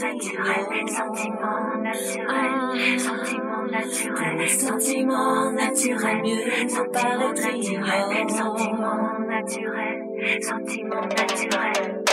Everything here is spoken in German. naturel, sentiment naturel, sentiment naturel, sentiment naturel, mieux vaut paraître ignorant, sentiment naturel, sentiment naturel.